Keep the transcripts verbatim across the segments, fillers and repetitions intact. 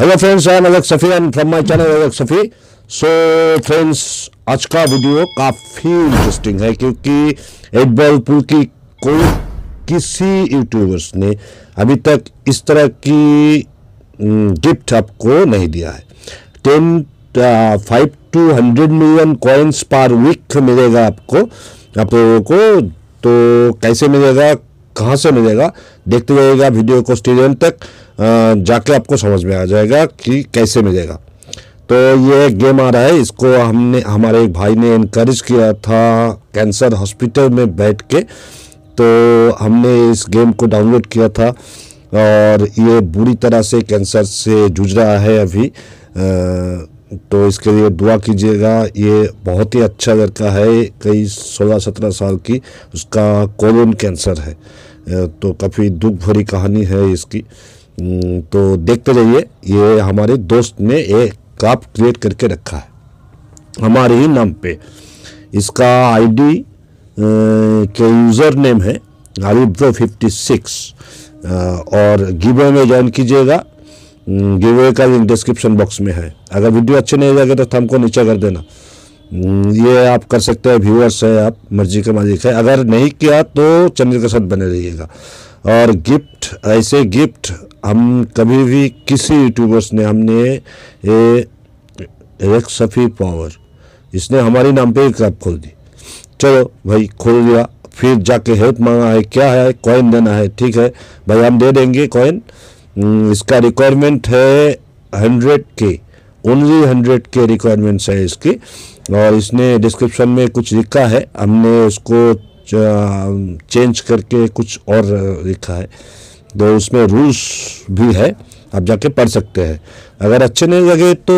Hello friends, I am Alex Safi and from my channel Alex Safi. So friends, आज का video काफ़ी interesting है क्योंकि एट बॉल पूल की कोई किसी यूट्यूबर्स ने अभी तक इस तरह की गिफ्ट आपको नहीं दिया है। Ten five two hundred million coins per week मिलेगा आपको आप लोगों को। तो कैसे मिलेगा, कहाँ से मिलेगा, देखते रहिएगा वीडियो को स्टेडियम तक, जाके आपको समझ में आ जाएगा कि कैसे मिलेगा। तो ये गेम आ रहा है, इसको हमने हमारे एक भाई ने इनकरेज किया था कैंसर हॉस्पिटल में बैठ के। तो हमने इस गेम को डाउनलोड किया था और ये बुरी तरह से कैंसर से जूझ रहा है अभी। तो इसके लिए दुआ कीजिएगा। ये बहुत ही अच्छा लड़का है, कई सोलह सत्रह साल की, उसका कोलन कैंसर है। तो काफ़ी दुख भरी कहानी है इसकी। तो देखते रहिए, ये हमारे दोस्त ने एक काप क्रिएट करके रखा है हमारे ही नाम पे। इसका आईडी के यूज़र नेम है आरिब्रो फिफ्टी सिक्स। और गिवे में ज्वाइन कीजिएगा, गिवे का लिंक डिस्क्रिप्शन बॉक्स में है। अगर वीडियो अच्छे नहीं लगे तो थंब को नीचे कर देना, ये आप कर सकते हैं। व्यूअर्स है, आप मर्जी के मालिक है। अगर नहीं किया तो चैनल के साथ बने रहिएगा। और गिफ्ट, ऐसे गिफ्ट हम कभी भी किसी यूट्यूबर्स ने, हमने ये एलेक्स सफी पावर इसने हमारे नाम पे एक ऐप खोल दी। चलो भाई, खोल लिया, फिर जाके हेल्प मांगा है, क्या है, कॉइन देना है। ठीक है भाई, हम दे देंगे कॉइन। इसका रिक्वायरमेंट है हंड्रेड के, ओनली हंड्रेड के रिक्वायरमेंट्स है इसकी। और इसने डिस्क्रिप्शन में कुछ लिखा है, हमने उसको चेंज करके कुछ और लिखा है। तो उसमें रूल्स भी है, आप जाके पढ़ सकते हैं। अगर अच्छे नहीं लगे तो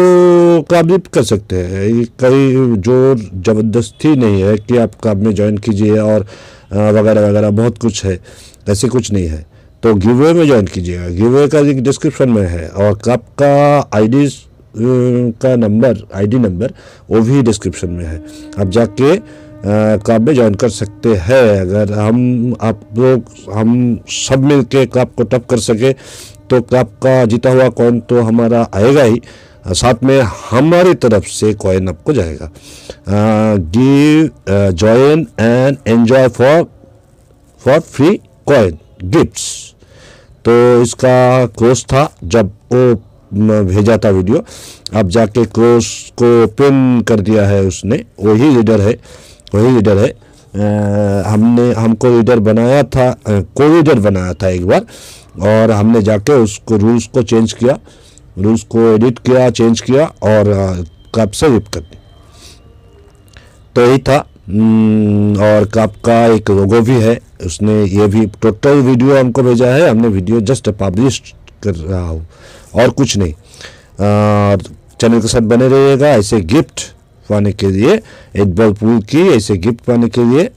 काबिप कर सकते हैं। कई जोर ज़बरदस्ती नहीं है कि आप काब में ज्वाइन कीजिए और वगैरह वगैरह, बहुत कुछ है, ऐसे कुछ नहीं है। तो गिवे में ज्वाइन कीजिएगा, गिवे का लिंक डिस्क्रिप्शन में है। और काब का आईडी का नंबर, आईडी नंबर वो भी डिस्क्रिप्शन में है, आप जाके क्लब में ज्वाइन कर सकते हैं। अगर हम आप लोग हम सब मिल के क्लब को टप कर सके तो क्लब का जीता हुआ कॉइन तो हमारा आएगा ही, साथ में हमारी तरफ से कॉइन आपको जाएगा। Give join and enjoy for for free coin gifts. तो इसका कोर्स था जब वो भेजा था वीडियो, आप जाके कोर्स को ओपन कर दिया है उसने। वही लीडर है, वही लीडर है। आ, हमने हमको लीडर बनाया था, को लीडर बनाया था एक बार, और हमने जाके उसको रूल्स को चेंज किया, रूल्स को एडिट किया, चेंज किया और कब से विप कर दी। तो यही था। और कप का एक लोगो भी है उसने। ये भी टोटल वीडियो हमको भेजा है, हमने वीडियो जस्ट पब्लिश कर रहा हूँ और कुछ नहीं। चैनल के साथ बने रहिएगा। ऐसे गिफ्ट पाने के लिए, एट बॉल पूल की ऐसे गिफ्ट पाने के लिए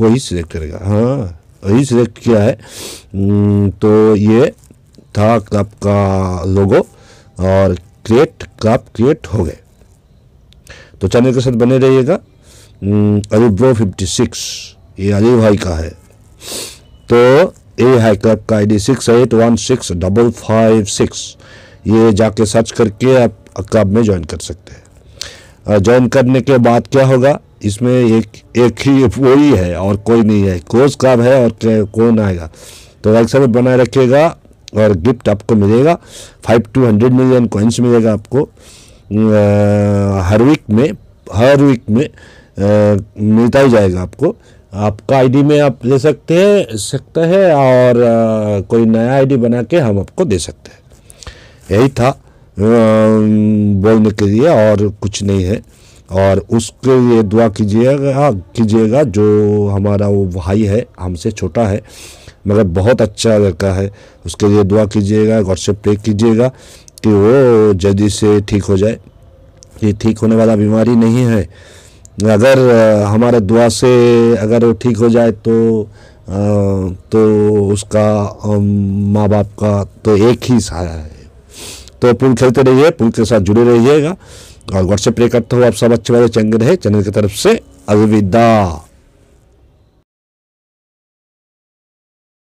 वही सिलेक्ट करेगा। हाँ, वही सिलेक्ट किया है। तो ये था क्लब का लोगो और क्रिएट, क्लब क्रिएट हो गए। तो चैनल के साथ बने रहिएगा। अली ब्रो फिफ्टी सिक्स, ये अली भाई का है। तो ये है क्लब का I D six eight one six double five six. ये जाके सर्च करके आप क्लब में ज्वाइन कर सकते हैं। ज्वाइन करने के बाद क्या होगा, इसमें एक एक ही वही है और कोई नहीं है, कोर्स कब है और कौन आएगा। तो लाइक सब बनाए रखिएगा और गिफ्ट आपको मिलेगा। Five two hundred million coins मिलेगा आपको हर वीक में, हर वीक में आ, मिलता ही जाएगा आपको। आपका आईडी में आप ले सकते हैं सकते हैं और आ, कोई नया आईडी बना के हम आपको दे सकते हैं। यही था बोलने के लिए, और कुछ नहीं है। और उसके लिए दुआ कीजिएगा कीजिएगा जो हमारा वो भाई है, हमसे छोटा है मगर बहुत अच्छा लड़का है। उसके लिए दुआ कीजिएगा, गॉड से प्रे कीजिएगा कि वो जल्दी से ठीक हो जाए। ये ठीक होने वाला बीमारी नहीं है। अगर हमारा दुआ से अगर वो ठीक हो जाए तो आ, तो उसका माँ बाप का तो एक ही सहारा है। तो पूल खेलते रहिए, पूल के साथ जुड़े रहिएगा और व्हाट्सएप पे करता हूँ। आप सब अच्छे वाले चंगे रहे। चैनल की तरफ से अलविदा।